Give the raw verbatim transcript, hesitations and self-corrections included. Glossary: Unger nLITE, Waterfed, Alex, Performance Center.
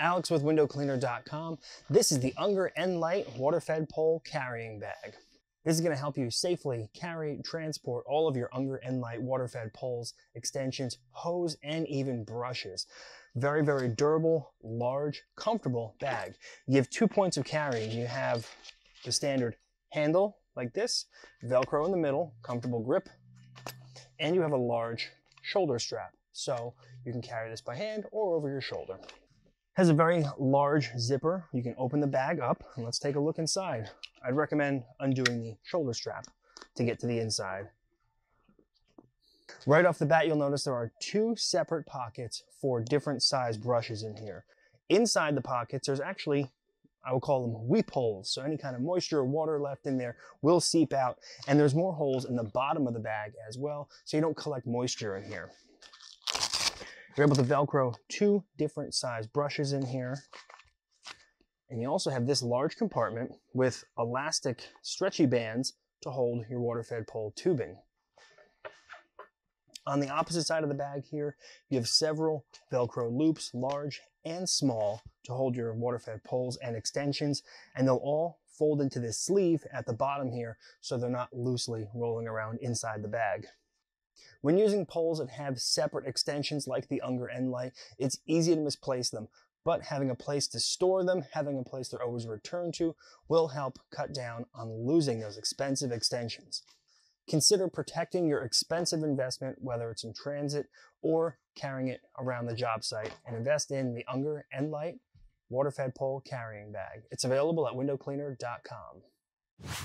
Alex with window cleaner dot com. This is the Unger nLITE water-fed pole carrying bag. This is going to help you safely carry, transport all of your Unger nLITE water-fed poles, extensions, hose, and even brushes. Very, very durable, large, comfortable bag. You have two points of carry. You have the standard handle like this, Velcro in the middle, comfortable grip, and you have a large shoulder strap. So you can carry this by hand or over your shoulder. Has a very large zipper. You can open the bag up and let's take a look inside. I'd recommend undoing the shoulder strap to get to the inside. Right off the bat, you'll notice there are two separate pockets for different size brushes in here. Inside the pockets, there's actually, I will call them weep holes. So any kind of moisture or water left in there will seep out, and there's more holes in the bottom of the bag as well, so you don't collect moisture in here. You're able to Velcro two different size brushes in here. And you also have this large compartment with elastic stretchy bands to hold your water-fed pole tubing. On the opposite side of the bag here, you have several Velcro loops, large and small, to hold your water-fed poles and extensions. And they'll all fold into this sleeve at the bottom here, so they're not loosely rolling around inside the bag. When using poles that have separate extensions like the Unger nLITE, it's easy to misplace them, but having a place to store them, having a place they're always returned to, will help cut down on losing those expensive extensions. Consider protecting your expensive investment, whether it's in transit or carrying it around the job site, and invest in the Unger nLITE water-fed pole carrying bag. It's available at window cleaner dot com.